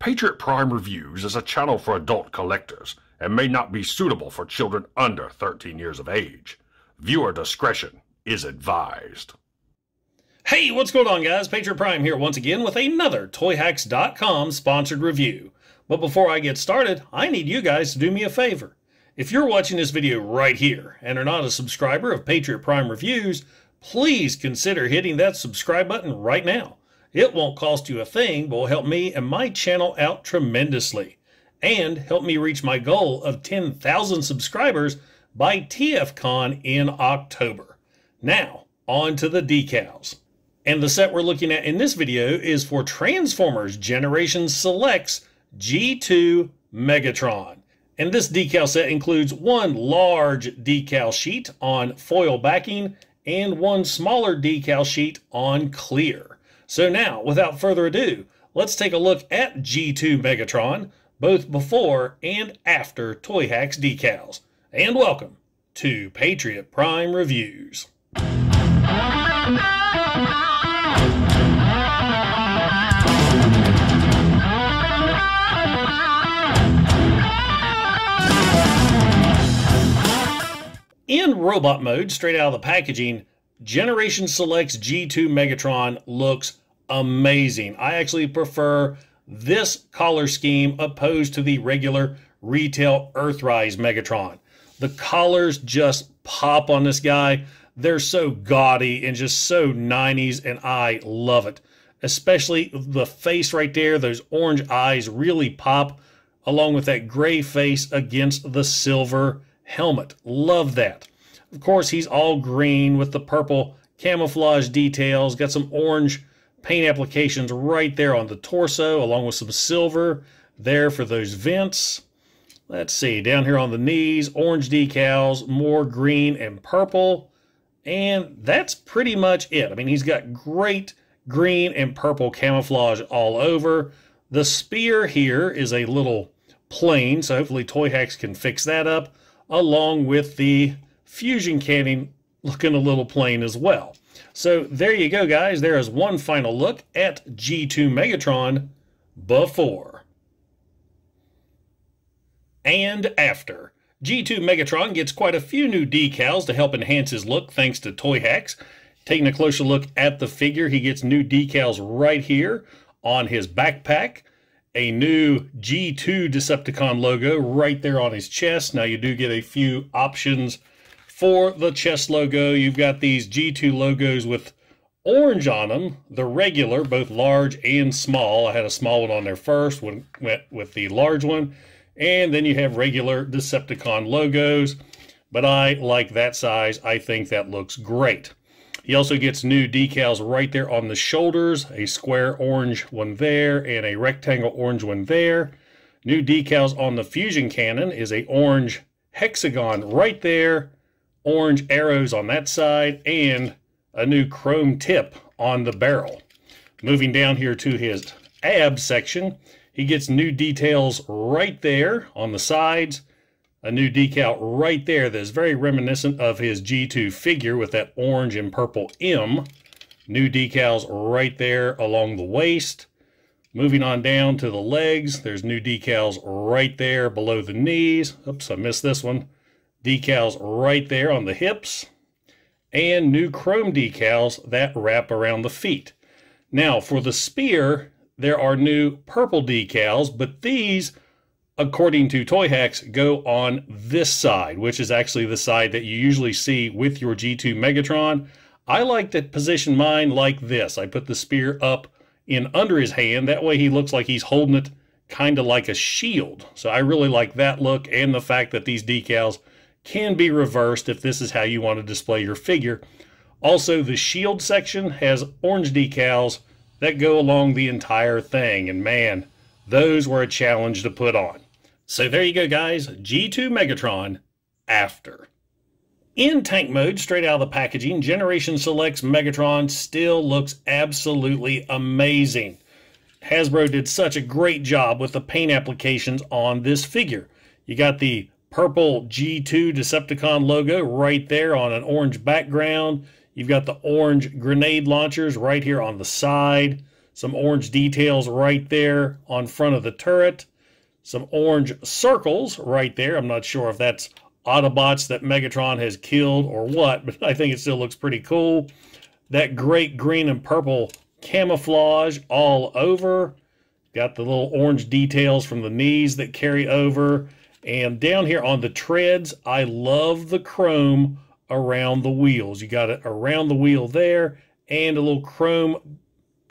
Patriot Prime Reviews is a channel for adult collectors and may not be suitable for children under 13 years of age. Viewer discretion is advised. Hey, what's going on, guys? Patriot Prime here once again with another ToyHacks.com sponsored review. But before I get started, I need you guys to do me a favor. If you're watching this video right here and are not a subscriber of Patriot Prime Reviews, please consider hitting that subscribe button right now. It won't cost you a thing, but will help me and my channel out tremendously and help me reach my goal of 10,000 subscribers by TFCon in October. Now, on to the decals. And the set we're looking at in this video is for Transformers Generations Selects G2 Megatron. And this decal set includes one large decal sheet on foil backing and one smaller decal sheet on clear. So now, without further ado, let's take a look at G2 Megatron, both before and after Toy Hacks decals. And welcome to Patriot Prime Reviews. In robot mode, straight out of the packaging, Generations Selects G2 Megatron looks amazing. I actually prefer this collar scheme opposed to the regular retail Earthrise Megatron. The collars just pop on this guy. They're so gaudy and just so 90s, and I love it. Especially the face right there, those orange eyes really pop along with that gray face against the silver helmet. Love that. Of course, he's all green with the purple camouflage details, got some orange paint applications right there on the torso, along with some silver there for those vents. Let's see, down here on the knees, orange decals, more green and purple, and that's pretty much it. I mean, he's got great green and purple camouflage all over. The spear here is a little plain, so hopefully Toy Hacks can fix that up, along with the fusion cannon looking a little plain as well. So there you go, guys. There is one final look at G2 Megatron before and after. G2 Megatron gets quite a few new decals to help enhance his look thanks to Toy Hacks. Taking a closer look at the figure, he gets new decals right here on his backpack, a new G2 Decepticon logo right there on his chest. Now you do get a few options for the chest logo. You've got these G2 logos with orange on them, the regular, both large and small. I had a small one on there first, went with the large one. And then you have regular Decepticon logos, but I like that size. I think that looks great. He also gets new decals right there on the shoulders, a square orange one there and a rectangle orange one there. New decals on the fusion cannon is an orange hexagon right there, orange arrows on that side, and a new chrome tip on the barrel. Moving down here to his abs section, he gets new details right there on the sides, a new decal right there that is very reminiscent of his G2 figure with that orange and purple M. New decals right there along the waist. Moving on down to the legs, there's new decals right there below the knees. Oops, I missed this one. Decals right there on the hips, and new chrome decals that wrap around the feet. Now for the spear, there are new purple decals, but these, according to Toy Hacks, go on this side, which is actually the side that you usually see with your G2 Megatron. I like to position mine like this. I put the spear up in under his hand. That way he looks like he's holding it kind of like a shield. So I really like that look, and the fact that these decals can be reversed if this is how you want to display your figure. Also, the shield section has orange decals that go along the entire thing, and man, those were a challenge to put on. So there you go, guys. G2 Megatron after. In tank mode, straight out of the packaging, Generation Selects Megatron still looks absolutely amazing. Hasbro did such a great job with the paint applications on this figure. You got the purple G2 Decepticon logo right there on an orange background. You've got the orange grenade launchers right here on the side. Some orange details right there on front of the turret. Some orange circles right there. I'm not sure if that's Autobots that Megatron has killed or what, but I think it still looks pretty cool. That great green and purple camouflage all over. Got the little orange details from the knees that carry over. And down here on the treads, I love the chrome around the wheels. You got it around the wheel there and a little chrome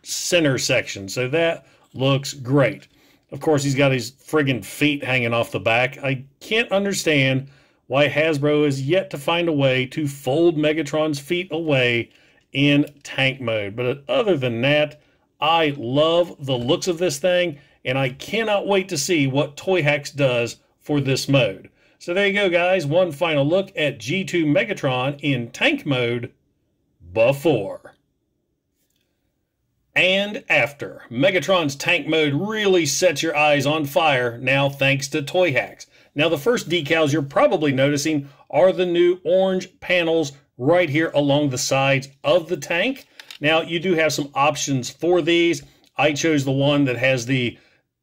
center section. So that looks great. Of course, he's got his friggin' feet hanging off the back. I can't understand why Hasbro has yet to find a way to fold Megatron's feet away in tank mode. But other than that, I love the looks of this thing, and I cannot wait to see what ToyHacks does for this mode. So there you go, guys. One final look at G2 Megatron in tank mode before and after. Megatron's tank mode really sets your eyes on fire now thanks to ToyHacks. Now the first decals you're probably noticing are the new orange panels right here along the sides of the tank. Now you do have some options for these. I chose the one that has the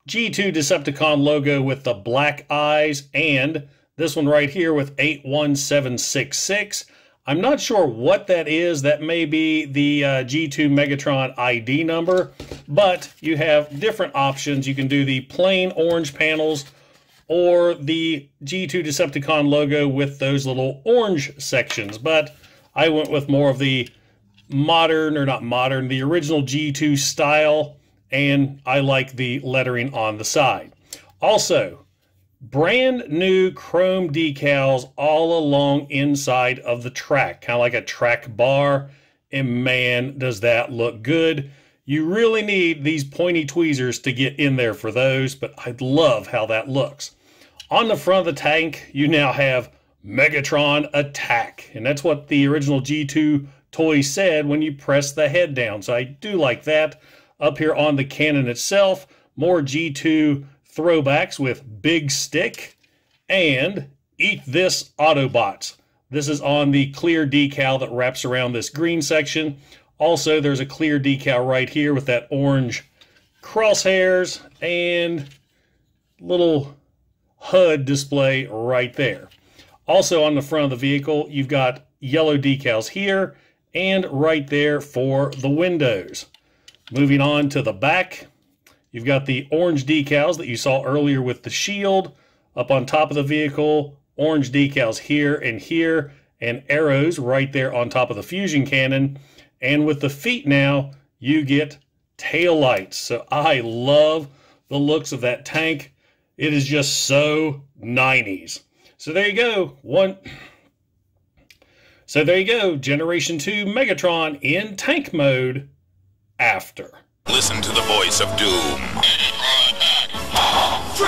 G2 Decepticon logo with the black eyes and this one right here with 81766. I'm not sure what that is. That may be the G2 Megatron ID number, but you have different options. You can do the plain orange panels or the G2 Decepticon logo with those little orange sections, but I went with more of the modern, or not modern, the original G2 style, and I like the lettering on the side. Also, brand new chrome decals all along inside of the track, kind of like a track bar, and man, does that look good. You really need these pointy tweezers to get in there for those, but I love how that looks. On the front of the tank, you now have Megatron Attack, and that's what the original G2 toy said when you press the head down, so I do like that. Up here on the cannon itself, more G2 throwbacks with Big Stick and Eat This Autobots. This is on the clear decal that wraps around this green section. Also, there's a clear decal right here with that orange crosshairs and little HUD display right there. Also on the front of the vehicle, you've got yellow decals here and right there for the windows. Moving on to the back, you've got the orange decals that you saw earlier with the shield. Up on top of the vehicle, orange decals here, and arrows right there on top of the fusion cannon. And with the feet now, you get taillights. So I love the looks of that tank. It is just so 90s. So there you go. So there you go. Generation 2 Megatron in tank mode. After. Listen to the voice of doom. Transformers!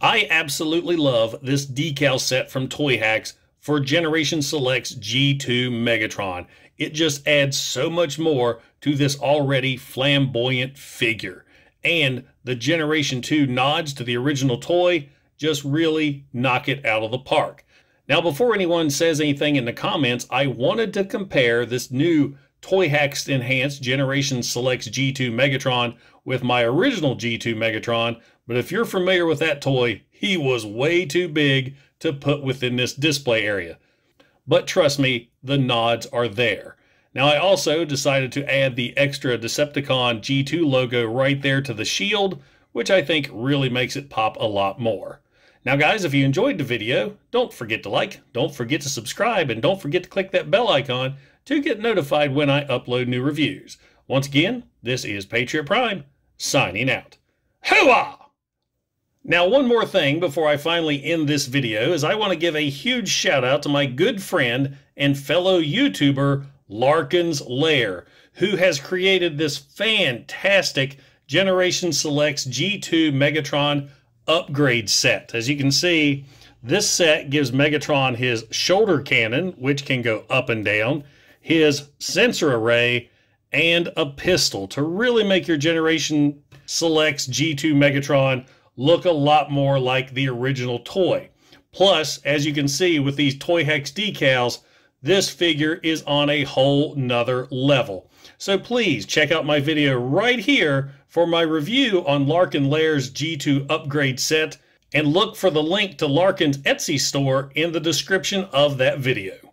I absolutely love this decal set from ToyHacks for Generation Selects G2 Megatron. It just adds so much more to this already flamboyant figure. And the Generation 2 nods to the original toy just really knock it out of the park. Now, before anyone says anything in the comments, I wanted to compare this new ToyHacks Enhanced Generation Selects G2 Megatron with my original G2 Megatron, but if you're familiar with that toy, he was way too big to put within this display area. But trust me, the nods are there. Now I also decided to add the extra Decepticon G2 logo right there to the shield, which I think really makes it pop a lot more. Now guys, if you enjoyed the video, don't forget to like, don't forget to subscribe, and don't forget to click that bell icon to get notified when I upload new reviews. Once again, this is Patriot Prime, signing out. Hoo-ah! Now one more thing before I finally end this video is I want to give a huge shout out to my good friend and fellow YouTuber Larkin's Lair, who has created this fantastic Generation Selects G2 Megatron upgrade set. As you can see, this set gives Megatron his shoulder cannon, which can go up and down, his sensor array, and a pistol to really make your Generation Selects G2 Megatron look a lot more like the original toy. Plus, as you can see with these ToyHacks decals, this figure is on a whole nother level. So please check out my video right here for my review on Larkin Lair's G2 upgrade set, and look for the link to Larkin's Etsy store in the description of that video.